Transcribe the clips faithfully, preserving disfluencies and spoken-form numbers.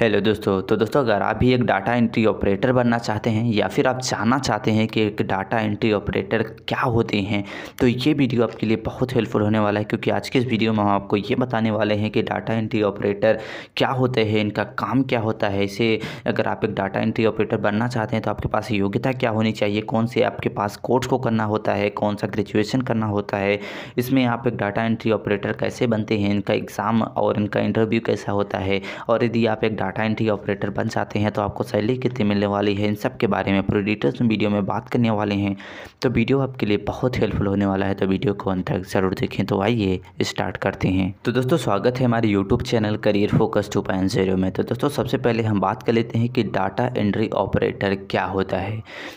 Hello दोस्तों, तो दोस्तों अगर आप भी एक डाटा एंट्री ऑपरेटर बनना चाहते हैं या फिर आप जानना चाहते हैं कि एक डाटा एंट्री ऑपरेटर क्या होते हैं, तो ये वीडियो आपके लिए बहुत हेल्पफुल होने वाला है। क्योंकि आज के इस वीडियो में हम आपको ये बताने वाले हैं कि डाटा एंट्री ऑपरेटर क्या होते हैं, इनका काम क्या होता है। इसे अगर आप एक डाटा एंट्री ऑपरेटर बनना चाहते हैं तो आपके पास योग्यता क्या होनी चाहिए, कौन से आपके पास कोर्स को करना होता है, कौन सा ग्रेजुएशन करना होता है, इसमें आप एक डाटा एंट्री ऑपरेटर कैसे बनते हैं, इनका एग्ज़ाम और इनका इंटरव्यू कैसा होता है, और यदि आप एक डाटा एंट्री ऑपरेटर बन जाते हैं तो आपको सैलरी कितनी मिलने वाली है, इन सब के बारे में पूरी डिटेल्स में वीडियो में बात करने वाले हैं। तो वीडियो आपके लिए बहुत हेल्पफुल होने वाला है, तो वीडियो को अंत तक जरूर देखें। तो आइए स्टार्ट करते हैं। तो दोस्तों स्वागत है हमारे YouTube channel career focus two point zero में। तो दोस्तों सबसे पहले हम बात कर लेते हैं कि डाटा एंट्री ऑपरेटर क्या होता है।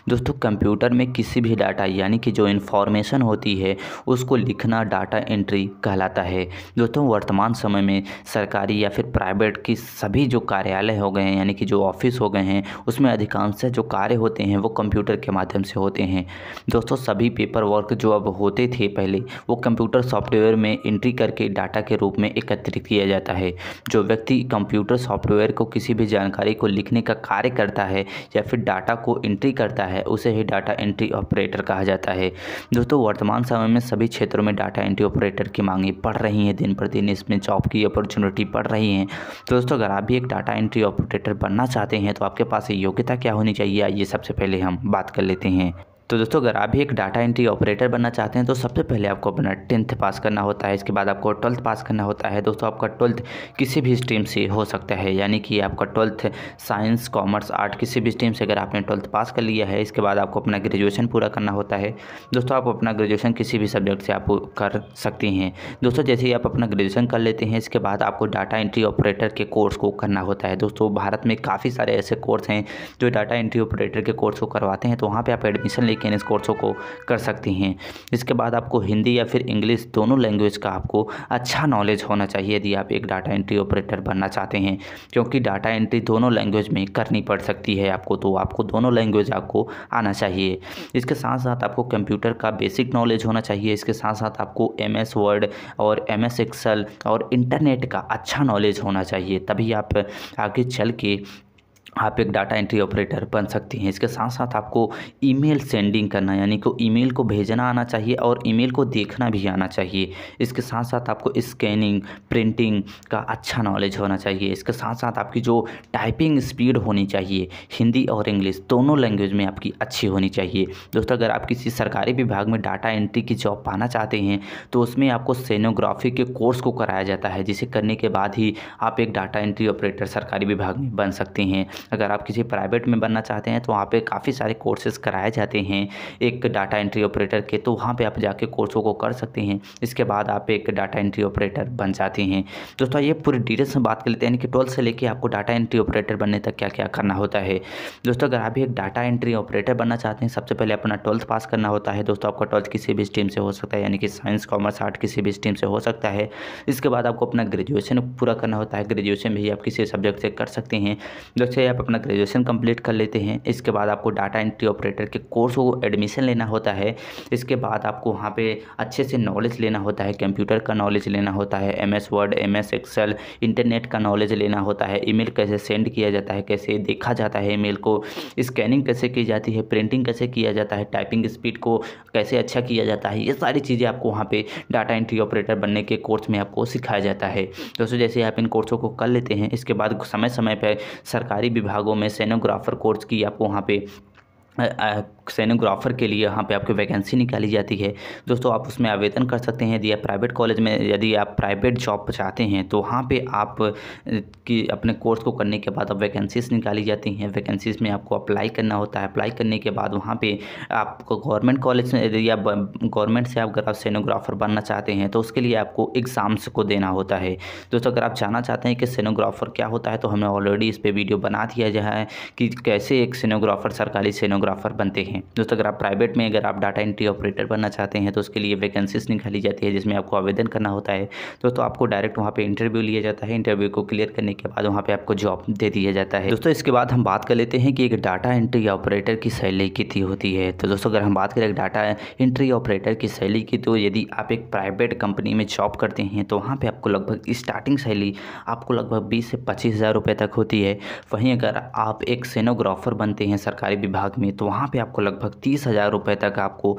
दोस्तों कंप्यूटर में किसी भी डाटा यानी कि जो इन्फॉर्मेशन होती है उसको लिखना डाटा एंट्री कहलाता है। दोस्तों वर्तमान समय में सरकारी या फिर प्राइवेट की सभी जो कार्यालय हो गए हैं यानी कि जो ऑफिस हो गए हैं उसमें अधिकांश जो कार्य होते हैं वो कंप्यूटर के माध्यम से होते हैं। दोस्तों सभी पेपर वर्क जो अब होते थे पहले, वो कंप्यूटर सॉफ्टवेयर में एंट्री करके डाटा के रूप में एकत्रित किया जाता है। जो व्यक्ति कंप्यूटर सॉफ्टवेयर को किसी भी जानकारी को लिखने का कार्य करता है या फिर डाटा को एंट्री करता है उसे ही डाटा एंट्री ऑपरेटर कहा जाता है। दोस्तों वर्तमान समय में सभी क्षेत्रों में डाटा एंट्री ऑपरेटर की मांगें बढ़ रही हैं, दिन प्रतिदिन इसमें जॉब की अपॉर्चुनिटी बढ़ रही हैं। तो दोस्तों अगर आप भी एक डाटा एंट्री ऑपरेटर बनना चाहते हैं तो आपके पास योग्यता क्या होनी चाहिए, ये सबसे पहले हम बात कर लेते हैं। तो दोस्तों अगर आप भी एक डाटा एंट्री ऑपरेटर बनना चाहते हैं तो सबसे पहले आपको अपना टेंथ पास करना होता है। इसके बाद आपको ट्वेल्थ पास करना होता है। दोस्तों आपका ट्वेल्थ किसी भी स्ट्रीम से हो सकता है, यानी कि आपका ट्वेल्थ साइंस, कॉमर्स, आर्ट, किसी भी स्ट्रीम से अगर आपने ट्वेल्थ पास कर लिया है, इसके बाद आपको अपना ग्रेजुएशन पूरा करना होता है। दोस्तों आप अपना ग्रेजुएशन किसी भी सब्जेक्ट से आप कर सकते हैं। दोस्तों जैसे ही आप अपना ग्रेजुएशन कर लेते हैं, इसके बाद आपको डाटा एंट्री ऑपरेटर के कोर्स को करना होता है। दोस्तों भारत में काफ़ी सारे ऐसे कोर्स हैं जो डाटा एंट्री ऑपरेटर के कोर्स को करवाते हैं, तो वहाँ पर आप एडमिशन इन इस कोर्सों को कर सकती हैं। इसके बाद आपको हिंदी या फिर इंग्लिश दोनों लैंग्वेज का आपको अच्छा नॉलेज होना चाहिए यदि आप एक डाटा एंट्री ऑपरेटर बनना चाहते हैं, क्योंकि डाटा एंट्री दोनों लैंग्वेज में करनी पड़ सकती है आपको, तो आपको दोनों लैंग्वेज आपको आना चाहिए। इसके साथ साथ आपको कंप्यूटर का बेसिक नॉलेज होना चाहिए। इसके साथ साथ आपको एम एस वर्ड और एम एस एक्सेल और इंटरनेट का अच्छा नॉलेज होना चाहिए, तभी आप आगे चल के आप एक डाटा एंट्री ऑपरेटर बन सकती हैं। इसके साथ साथ आपको ईमेल सेंडिंग करना यानी कि ईमेल को भेजना आना चाहिए और ईमेल को देखना भी आना चाहिए। इसके साथ साथ आपको स्कैनिंग, प्रिंटिंग का अच्छा नॉलेज होना चाहिए। इसके साथ साथ आपकी जो टाइपिंग स्पीड होनी चाहिए हिंदी और इंग्लिश दोनों लैंग्वेज में आपकी अच्छी होनी चाहिए। दोस्तों अगर आप किसी सरकारी विभाग में डाटा एंट्री की जॉब पाना चाहते हैं तो उसमें आपको स्टेनोग्राफी के कोर्स को कराया जाता है, जिसे करने के बाद ही आप एक डाटा एंट्री ऑपरेटर सरकारी विभाग में बन सकते हैं। अगर आप किसी प्राइवेट में बनना चाहते हैं तो वहाँ पे काफ़ी सारे कोर्सेज़ कराए जाते हैं एक डाटा एंट्री ऑपरेटर के, तो वहाँ पे आप जाके कोर्सों को कर सकते हैं। इसके बाद आप एक डाटा एंट्री ऑपरेटर बन जाते हैं। दोस्तों ये पूरी डिटेल्स में बात कर लेते हैं कि ट्वेल्थ से लेकर आपको डाटा एंट्री ऑपरेटर बनने तक क्या क्या करना होता है। दोस्तों अगर आप एक डाटा एंट्री ऑपरेटर बनना चाहते हैं, सबसे पहले अपना ट्वेल्थ पास करना होता है। दोस्तों आपका ट्वेल्थ किसी भी स्ट्रीम से हो सकता है, यानी कि साइंस, कॉमर्स, आर्ट किसी भी स्ट्रीम से हो सकता है। इसके बाद आपको अपना ग्रेजुएशन पूरा करना होता है। ग्रेजुएशन भी आप किसी सब्जेक्ट से कर सकते हैं। दोस्तों आप अपना ग्रेजुएशन कंप्लीट कर लेते हैं, इसके बाद आपको डाटा एंट्री ऑपरेटर के कोर्स को एडमिशन लेना होता है। इसके बाद आपको वहाँ पे अच्छे से नॉलेज लेना होता है, कंप्यूटर का नॉलेज लेना होता है, M S Word, M S Excel, internet का नॉलेज लेना होता है, ईमेल कैसे सेंड किया जाता है, कैसे देखा जाता है ईमेल को, स्कैनिंग कैसे की जाती है, प्रिंटिंग कैसे किया जाता है, टाइपिंग स्पीड को कैसे अच्छा किया जाता है, ये सारी चीज़ें आपको वहाँ पर डाटा एंट्री ऑपरेटर बनने के कोर्स में आपको सिखाया जाता है। दोस्तों जैसे आप इन कोर्सों को कर लेते हैं, इसके बाद समय समय पर सरकारी विभागों में स्टेनोग्राफर कोर्स की आपको वहाँ पे स्टेनोग्राफर के लिए यहाँ पे आपकी वैकेंसी निकाली जाती है। दोस्तों आप उसमें आवेदन कर सकते हैं। यदि आप प्राइवेट कॉलेज में, यदि आप प्राइवेट जॉब चाहते हैं तो वहाँ पे आप की अपने कोर्स को करने के बाद अब वैकेंसीज निकाली जाती हैं। वैकेंसीज में आपको अप्लाई करना होता है। अप्लाई करने के बाद वहाँ पे आपको गवर्नमेंट कॉलेज में, यदि आप गवर्नमेंट से आप अगर स्टेनोग्राफर बनना चाहते हैं तो उसके लिए आपको एग्ज़ाम्स को देना होता है। दोस्तों अगर आप जानना चाहते हैं कि स्टेनोग्राफर क्या होता है तो हमने ऑलरेडी इस पर वीडियो बना दिया है कि कैसे एक स्टेनोग्राफर, सरकारी स्टेनोग्राफर बनते हैं। हैं। दोस्तों अगर आप प्राइवेट में अगर आप डाटा एंट्री ऑपरेटर बनना चाहते हैं तो उसके लिए वैकेंसीज निकाली जाती है जिसमें आपको आवेदन करना होता है। दोस्तों आपको डायरेक्ट वहाँ पे इंटरव्यू लिया जाता है, इंटरव्यू को क्लियर करने के बाद वहाँ पे आपको जॉब दे दिया जाता है। दोस्तों इसके बाद हम बात कर लेते हैं कि एक डाटा एंट्री ऑपरेटर की सैलरी कितनी होती है। तो दोस्तों अगर हम बात करें डाटा एंट्री ऑपरेटर की सैलरी की, तो यदि आप एक प्राइवेट कंपनी में जॉब करते हैं तो वहाँ पर आपको लगभग स्टार्टिंग सैलरी आपको लगभग बीस से पच्चीस हज़ार रुपये तक होती है। वहीं अगर आप एक सेनोग्राफर बनते हैं सरकारी विभाग में तो वहाँ पे आपको लगभग तीस हज़ार रुपये तक आपको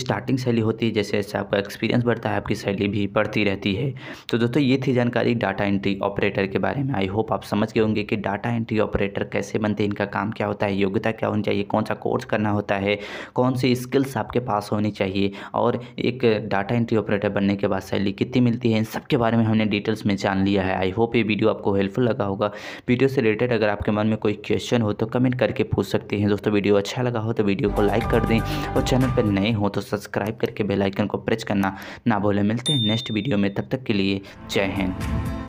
स्टार्टिंग सैलरी होती है। जैसे जैसे आपका एक्सपीरियंस बढ़ता है आपकी सैलरी भी बढ़ती रहती है। तो दोस्तों ये थी जानकारी डाटा एंट्री ऑपरेटर के बारे में। आई होप आप समझ गए होंगे कि डाटा एंट्री ऑपरेटर कैसे बनते हैं, इनका काम क्या होता है, योग्यता क्या होनी चाहिए, कौन सा कोर्स करना होता है, कौन सी स्किल्स आपके पास होनी चाहिए और एक डाटा एंट्री ऑपरेटर बनने के बाद सैलरी कितनी मिलती है, इन सब के बारे में हमने डिटेल्स में जान लिया है। आई होप ये वीडियो आपको हेल्पफुल लगा होगा। वीडियो से रिलेटेड अगर आपके मन में कोई क्वेश्चन हो तो कमेंट करके पूछ सकते हैं। दोस्तों वीडियो अच्छा लगा हो तो वीडियो को लाइक कर दें और चैनल पर नए हो तो सब्सक्राइब करके बेल आइकन को प्रेस करना ना भूलें। मिलते हैं नेक्स्ट वीडियो में, तब तक के लिए जय हिंद।